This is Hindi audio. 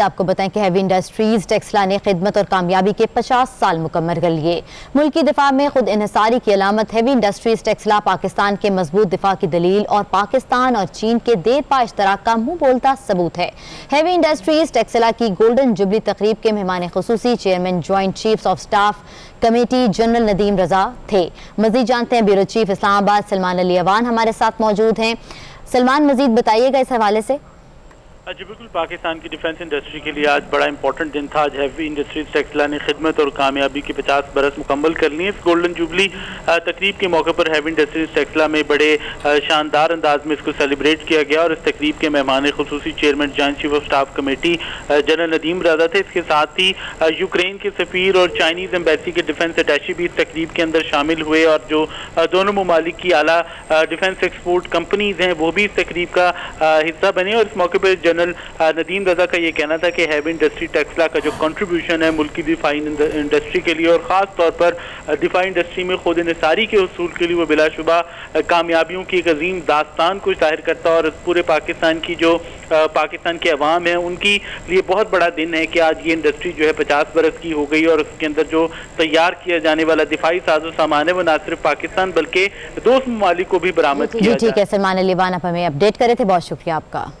आपको बताएं कि हैवी इंडस्ट्रीज टैक्सला ने खिदमत और कामयाबी के 50 साल मुकम्मल कर लिए। मुल्क की दिफा में खुद इन्हसारी की अलामत हैवी इंडस्ट्रीज टैक्सला पाकिस्तान के मजबूत दिफा की दलील और पाकिस्तान और चीन के देरपा इश्तराक का मुंह बोलता सबूत है। हैवी इंडस्ट्रीज टैक्सला की गोल्डन जुबली तकरीब के मेहमान खुसूसी chairman joint chiefs of staff committee general Nadeem Raza थे। मजीद जानते हैं ब्यूरो चीफ इस्लामाबाद सलमान अली अवान हमारे साथ मौजूद हैं। सलमान, मजीद बताइएगा इस हवाले से। जी बिल्कुल, पाकिस्तान की डिफेंस इंडस्ट्री के लिए आज बड़ा इंपॉर्टेंट दिन था। आज हैवी इंडस्ट्रीज टैक्सला ने खिदमत और कामयाबी के 50 बरस मुकम्मल कर लिए। इस गोल्डन जुबली तकरीब के मौके पर हैवी इंडस्ट्रीज टैक्सला में बड़े शानदार अंदाज में इसको सेलिब्रेट किया गया और इस तकरीब के मेहमान खुसूसी chairman joint chief of staff committee general Nadeem Raja थे। इसके साथ ही यूक्रेन के सफीर और चाइनीज एम्बेसी के डिफेंस अटैची भी इस तकरीब के अंदर शामिल हुए और जो दोनों ममालिक की आला डिफेंस एक्सपोर्ट कंपनीज हैं वो भी इस तकरीब का हिस्सा बने। और इस मौके पर जनरल नदीम रजा का ये कहना था कि हैवी इंडस्ट्री टैक्सला का जो कंट्रीब्यूशन है मुल्क की दिफाई इंडस्ट्री के लिए और ख़ास तौर पर दिफाई इंडस्ट्री में खुद इंसारी के उसूल के लिए वो बिलाशुबा कामयाबियों की एक अजीम दास्तान को जाहिर करता और पूरे पाकिस्तान की जो पाकिस्तान के अवाम हैं उनकी लिए बहुत बड़ा दिन है कि आज ये इंडस्ट्री जो है 50 बरस की हो गई और उसके अंदर जो तैयार किया जाने वाला दिफाई साजो सामान है वो ना सिर्फ पाकिस्तान बल्कि दोस्त ममालिक को भी बरामद किया। ठीक है सलमान अली वान, आप हमें अपडेट करे थे, बहुत शुक्रिया आपका।